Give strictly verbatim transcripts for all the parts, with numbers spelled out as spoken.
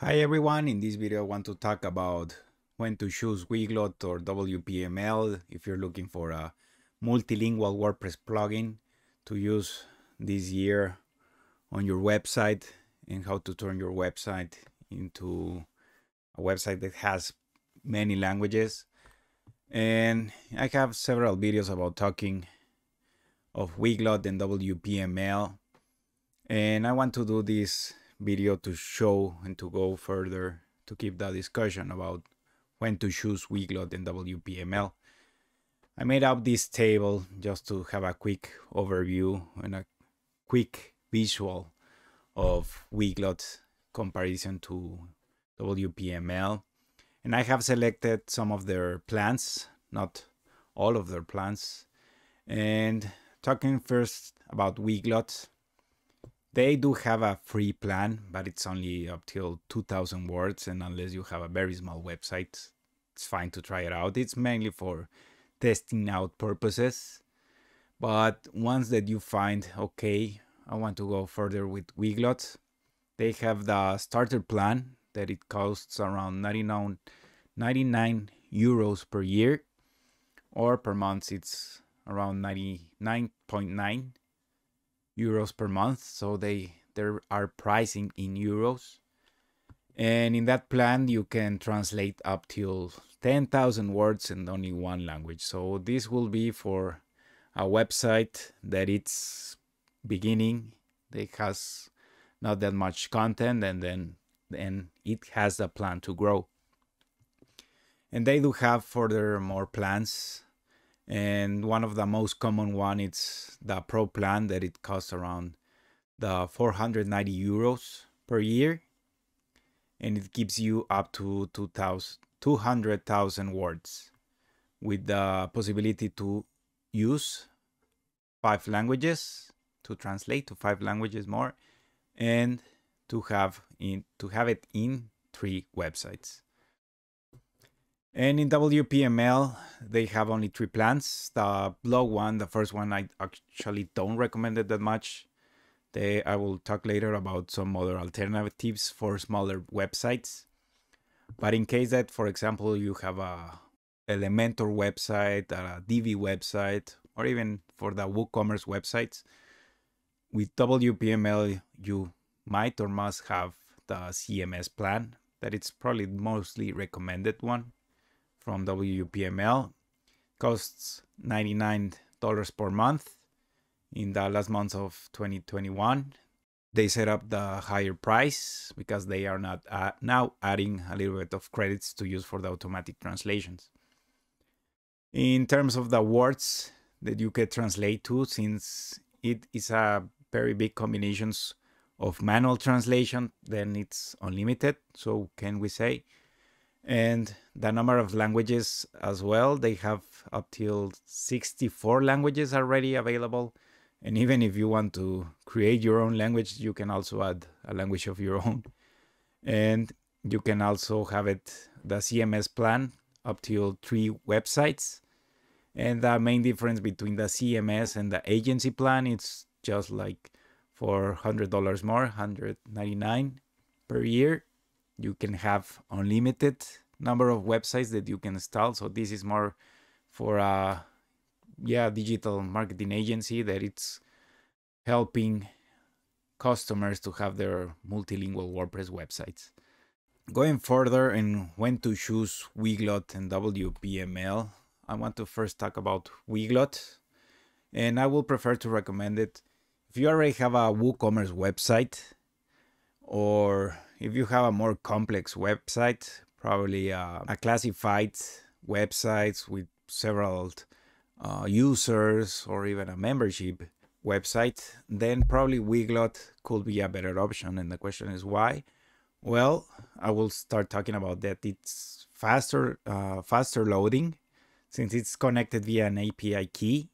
Hi everyone, in this video I want to talk about when to choose Weglot or W P M L if you're looking for a multilingual WordPress plugin to use this year on your website, and how to turn your website into a website that has many languages. And I have several videos about talking of Weglot and W P M L, and I want to do this video to show and to go further to keep the discussion about when to choose Weglot and W P M L. I made up this table just to have a quick overview and a quick visual of Weglot's comparison to W P M L. And I have selected some of their plans, not all of their plans. And talking first about Weglot, they do have a free plan, but it's only up till two thousand words, and unless you have a very small website, it's fine to try it out. It's mainly for testing out purposes, but once that you find, okay, I want to go further with Weglot, they have the starter plan that it costs around ninety-nine, ninety-nine euros per year, or per month it's around ninety-nine point nine euros per month. So they there are pricing in euros, and in that plan you can translate up till ten thousand words in only one language. So this will be for a website that it's beginning, that has not that much content, and then and it has a plan to grow. And they do have furthermore plans, and one of the most common one is the pro plan that it costs around the four hundred ninety euros per year, and it gives you up to two hundred thousand words with the possibility to use five languages, to translate to five languages more, and to have in to have it in three websites. And in W P M L, they have only three plans. The blog one, the first one, I actually don't recommend it that much. They, I will talk later about some other alternatives for smaller websites. But in case that, for example, you have a Elementor website, a Divi website, or even for the WooCommerce websites, with W P M L, you might or must have the C M S plan. That it's probably mostly recommended one from W P M L. Costs ninety-nine dollars per month. In the last month of twenty twenty-one, they set up the higher price because they are not uh, now adding a little bit of credits to use for the automatic translations. In terms of the words that you can translate to, since it is a very big combinations of manual translation, then it's unlimited, so can we say. And the number of languages as well, they have up till sixty-four languages already available. And even if you want to create your own language, you can also add a language of your own. And you can also have it, the C M S plan, up till three websites. And the main difference between the C M S and the agency plan, it's just like four hundred dollars more, one hundred ninety-nine dollars per year. You can have unlimited number of websites that you can install. So this is more for a yeah, digital marketing agency that it's helping customers to have their multilingual WordPress websites. Going further and when to choose Weglot and W P M L, I want to first talk about Weglot, and I will prefer to recommend it if you already have a WooCommerce website, or if you have a more complex website, probably uh, a classified websites with several uh, users, or even a membership website, then probably Weglot could be a better option. And the question is why? Well, I will start talking about that. It's faster, uh, faster loading, since it's connected via an A P I key.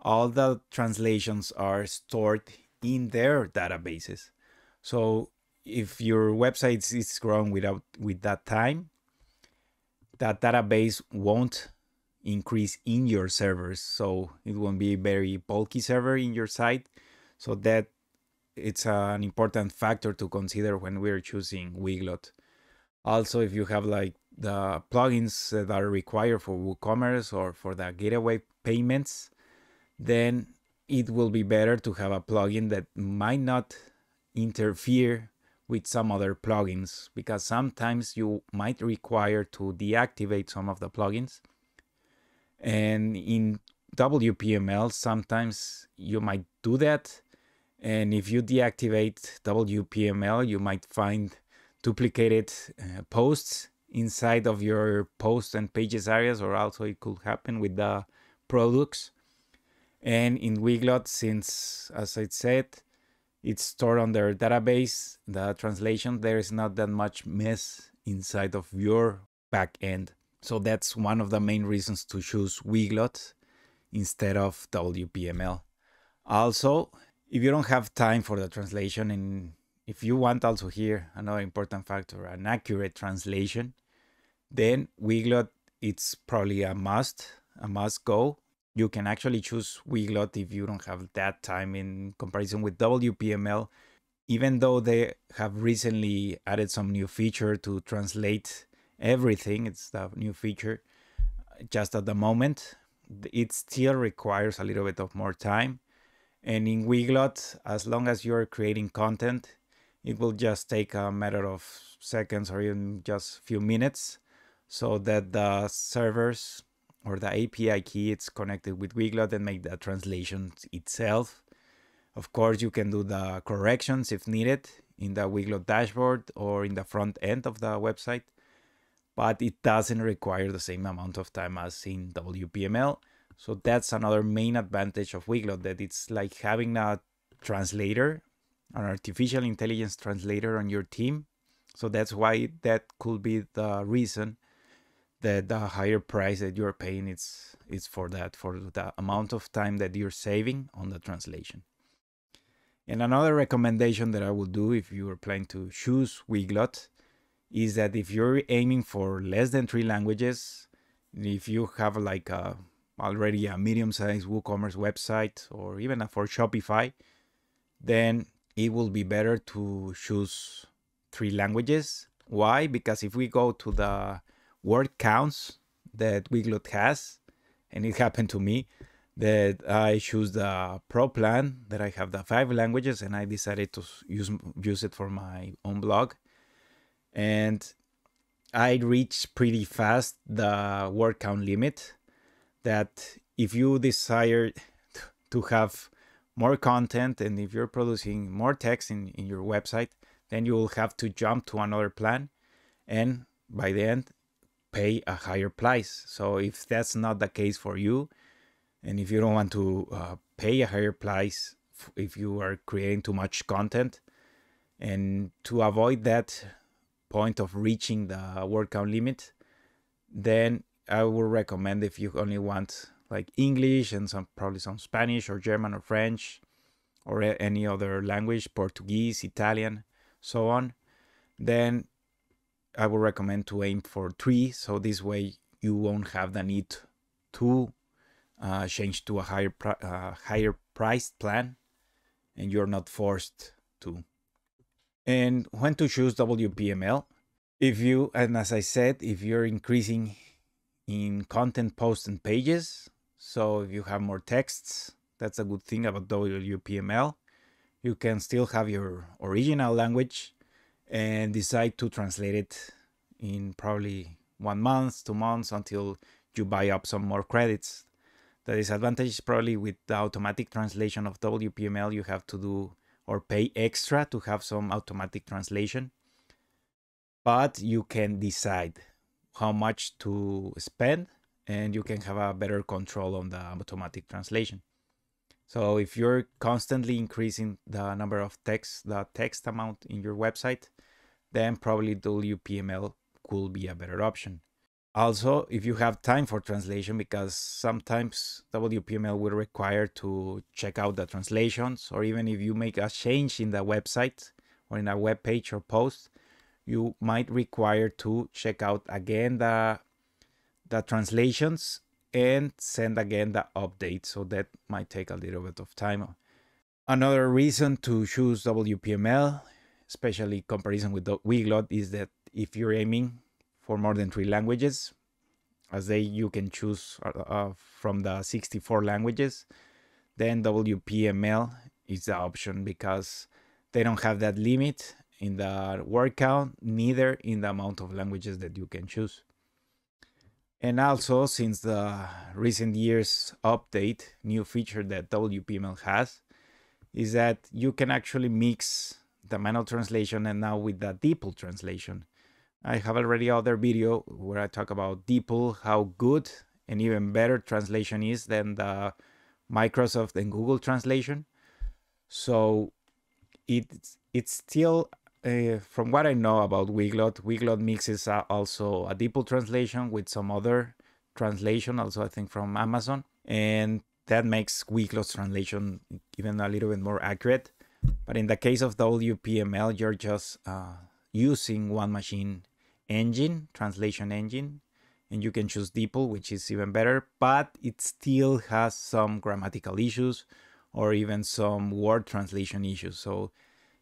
All the translations are stored in their databases. So if your website is grown without with that time, that database won't increase in your servers. So it won't be a very bulky server in your site. So that it's an important factor to consider when we're choosing Weglot. Also, if you have like the plugins that are required for WooCommerce or for the gateway payments, then it will be better to have a plugin that might not interfere with some other plugins, because sometimes you might require to deactivate some of the plugins. And in W P M L, sometimes you might do that. And if you deactivate W P M L, you might find duplicated uh, posts inside of your posts and pages areas, or also it could happen with the products. And in Weglot, since, as I said, it's stored on their database, the translation, there is not that much mess inside of your backend. So that's one of the main reasons to choose Weglot instead of W P M L. Also, if you don't have time for the translation, and if you want also here another important factor, an accurate translation, then Weglot, it's probably a must, a must go. You can actually choose Weglot if you don't have that time in comparison with W P M L, even though they have recently added some new feature to translate everything. It's the new feature just at the moment. It still requires a little bit of more time. And in Weglot, as long as you're creating content, it will just take a matter of seconds or even just a few minutes, so that the servers or the A P I key, it's connected with Weglot and make the translation itself. Of course, you can do the corrections if needed in the Weglot dashboard or in the front end of the website, but it doesn't require the same amount of time as in W P M L. So that's another main advantage of Weglot, that it's like having a translator, an artificial intelligence translator on your team. So that's why that could be the reason that the higher price that you're paying, it's, it's for that, for the amount of time that you're saving on the translation. And another recommendation that I would do if you are planning to choose Weglot is that if you're aiming for less than three languages, if you have like a, already a medium-sized WooCommerce website or even a, for Shopify, then it will be better to choose three languages. Why? Because if we go to the word counts that Weglot has, and it happened to me that I choose the pro plan that I have the five languages, and I decided to use use it for my own blog, and I reached pretty fast the word count limit. That if you desire to have more content and if you're producing more text in, in your website, then you will have to jump to another plan, and by the end pay a higher price. So if that's not the case for you, and if you don't want to uh, pay a higher price if you are creating too much content, and to avoid that point of reaching the word count limit, then I would recommend, if you only want like English and some probably some Spanish or German or French or any other language, Portuguese, Italian, so on, then I would recommend to aim for three. So this way you won't have the need to uh, change to a higher, uh, higher priced plan, and you're not forced to. And when to choose W P M L? If you, and as I said, if you're increasing in content, posts and pages, so if you have more texts, that's a good thing about W P M L. You can still have your original language and decide to translate it in probably one month, two months, until you buy up some more credits. The disadvantage is probably with the automatic translation of W P M L, you have to do or pay extra to have some automatic translation. But you can decide how much to spend, and you can have a better control on the automatic translation. So if you're constantly increasing the number of text, the text amount in your website, then probably W P M L could be a better option. Also, if you have time for translation, because sometimes W P M L will require to check out the translations, or even if you make a change in the website or in a web page or post, you might require to check out again the, the translations and send again the update. So that might take a little bit of time. Another reason to choose W P M L, especially comparison with the Weglot, is that if you're aiming for more than three languages, as they you can choose uh, from the sixty-four languages, then W P M L is the option because they don't have that limit in the word count, neither in the amount of languages that you can choose. And also, since the recent years update, new feature that W P M L has is that you can actually mix the manual translation and now with the DeepL translation. I have already other video where I talk about DeepL, how good and even better translation is than the Microsoft and Google translation. So it's, it's still, uh, from what I know about Weglot, Weglot mixes uh, also a DeepL translation with some other translation, also I think from Amazon. And that makes Weglot's translation even a little bit more accurate. But in the case of W P M L, you're just uh, using one machine engine, translation engine, and you can choose DeepL, which is even better, but it still has some grammatical issues or even some word translation issues. So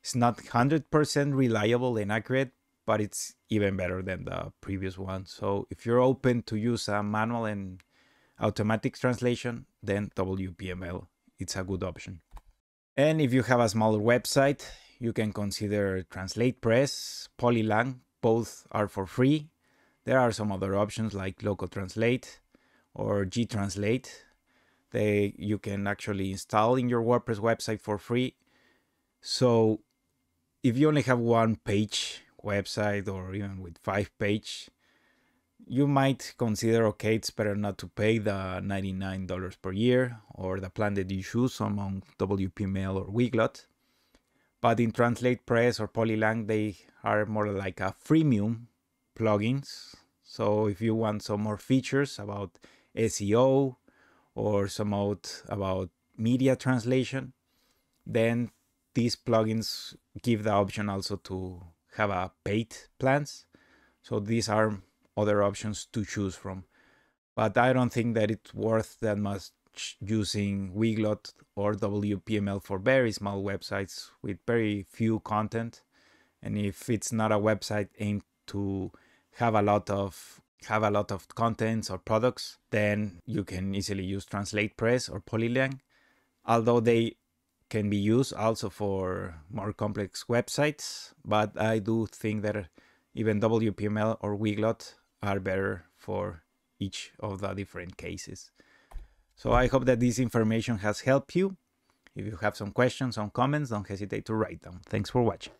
it's not one hundred percent reliable and accurate, but it's even better than the previous one. So if you're open to use a manual and automatic translation, then W P M L, it's a good option. And if you have a smaller website, you can consider TranslatePress, Polylang, both are for free. There are some other options like Local Translate or GTranslate. They, you can actually install in your WordPress website for free. So if you only have one page website or even with five page, you might consider, okay, it's better not to pay the ninety-nine dollars per year or the plan that you choose among W P M L or Weglot. But in TranslatePress or Polylang, they are more like a freemium plugins. So if you want some more features about S E O or some out about media translation, then these plugins give the option also to have a paid plans. So these are other options to choose from. But I don't think that it's worth that much using Weglot or W P M L for very small websites with very few content. And if it's not a website aimed to have a lot of have a lot of contents or products, then you can easily use TranslatePress or Polylang, although they can be used also for more complex websites. But I do think that even W P M L or Weglot are better for each of the different cases. So I hope that this information has helped you. If you have some questions, some comments, don't hesitate to write them. Thanks for watching.